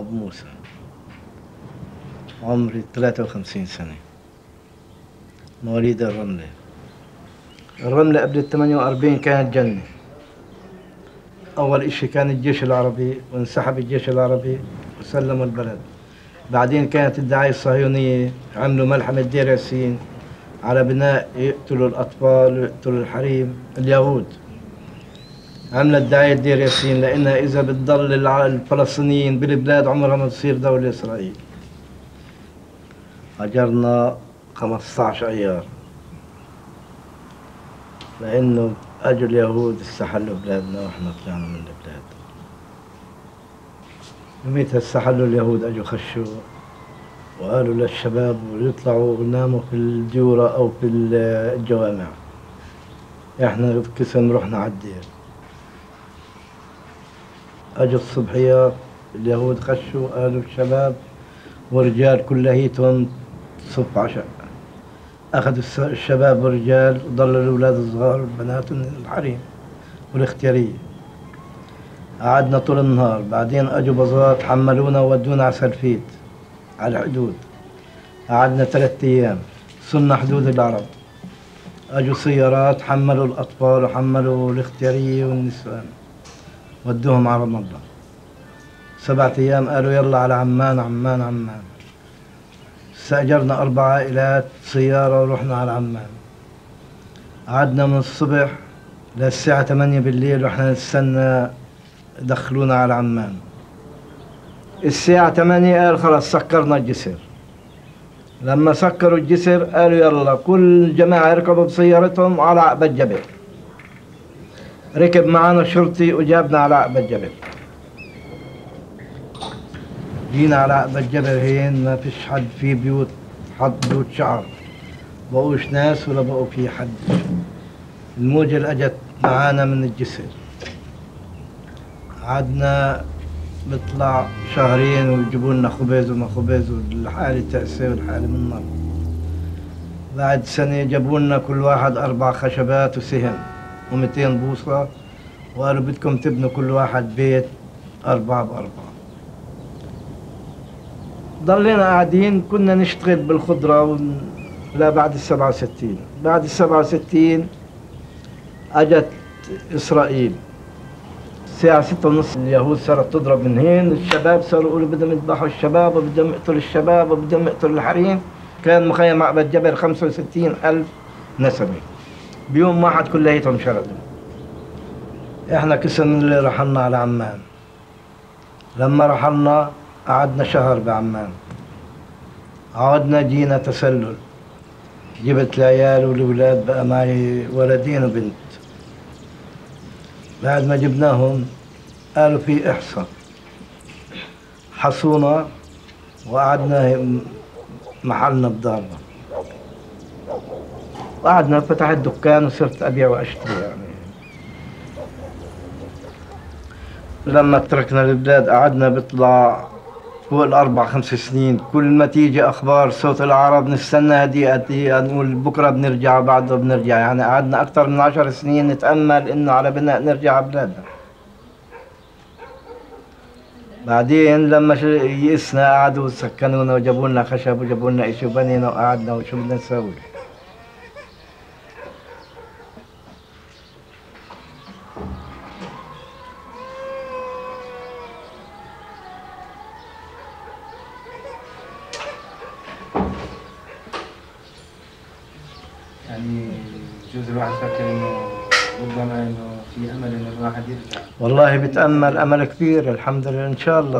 أبو موسى، عمري 53 سنة، مواليد الرملة. الرملة قبل 48 كانت جنة. أول إشي كان الجيش العربي، وانسحب الجيش العربي وسلموا البلد. بعدين كانت الدعاية الصهيونية عملوا ملحمة دير ياسين على بناء يقتلوا الأطفال ويقتلوا الحريم. اليهود عملت دعاية دير ياسين لأنها إذا بتضل الفلسطينيين بالبلاد عمرها ما تصير دولة إسرائيل. هجرنا 15 أيار لأنه أجوا اليهود استحلوا بلادنا وإحنا طلعنا من البلاد. يوميتها استحلوا اليهود، أجوا خشوا وقالوا للشباب يطلعوا وناموا في الديورة أو في الجوامع. إحنا قسم رحنا على الدير. أجوا الصبحيات اليهود خشوا، قالوا الشباب والرجال كلهيتهم صف عشاء. أخذوا الشباب والرجال وضلوا الأولاد الصغار والبنات الحريم والاختيارية. قعدنا طول النهار، بعدين أجوا بازات حملونا وودونا على سلفيت على الحدود. قعدنا 3 أيام، صرنا حدود العرب. أجوا سيارات حملوا الأطفال وحملوا الاختيارية والنسوان، ودوهم على رام الله. 7 أيام قالوا يلا على عمان. استأجرنا 4 عائلات سيارة ورحنا على عمان. قعدنا من الصبح للساعة 8 بالليل واحنا نستنى دخلونا على عمان. الساعة 8 قال خلاص سكرنا الجسر. لما سكروا الجسر قالوا يلا كل جماعة يركبوا بسيارتهم على عقبة الجبل. ركب معنا شرطي وجابنا على عقبة الجبل. جينا على عقبة الجبل هين ما فيش حد، في بيوت حط بيوت شعر، بقوش ناس ولا بقوا في حد. الموجة اللي اجت معانا من الجسر قعدنا بطلع 2 شهر ويجيبوا لنا خبز وما خبز، والحالة تأسى والحالة من النار. بعد 1 سنة جابوا لنا كل واحد 4 خشبات وسهم و200 بوصة، وقالوا بدكم تبنوا كل واحد بيت 4 ب4. ضلينا قاعدين كنا نشتغل بالخضرة لا بعد 67. بعد 67 اجت إسرائيل الساعة 6:30. اليهود صارت تضرب من هين، الشباب صاروا يقولوا بدهم يذبحوا الشباب وبدهم يقتلوا الشباب وبدهم يقتلوا الحريم. كان مخيم عقبة جبل 65,000 نسمة، بيوم واحد كليتهم شردوا. احنا كسن اللي رحلنا على عمان. لما رحلنا قعدنا 1 شهر بعمان. عودنا جينا تسلل، جبت العيال والولاد، بقى معي ولدين وبنت. بعد ما جبناهم قالوا في إحصاء، حصونا وقعدنا محلنا بدارنا، وقعدنا فتحت دكان وصرت أبيع وأشتري. يعني لما تركنا البلاد قعدنا بطلع فوق 4 5 سنين، كل ما تيجي اخبار صوت العرب نستناها دقيقة، نقول بكره بنرجع بعده بنرجع. يعني قعدنا اكثر من 10 سنين نتامل انه على بناء نرجع على بلادنا. بعدين لما يئسنا قعدوا سكنونا وجابوا لنا خشب وجابوا لنا شيء وبنينا وقعدنا. وشو بدنا نسوي؟ والله بتأمل أمل كبير، الحمد لله إن شاء الله.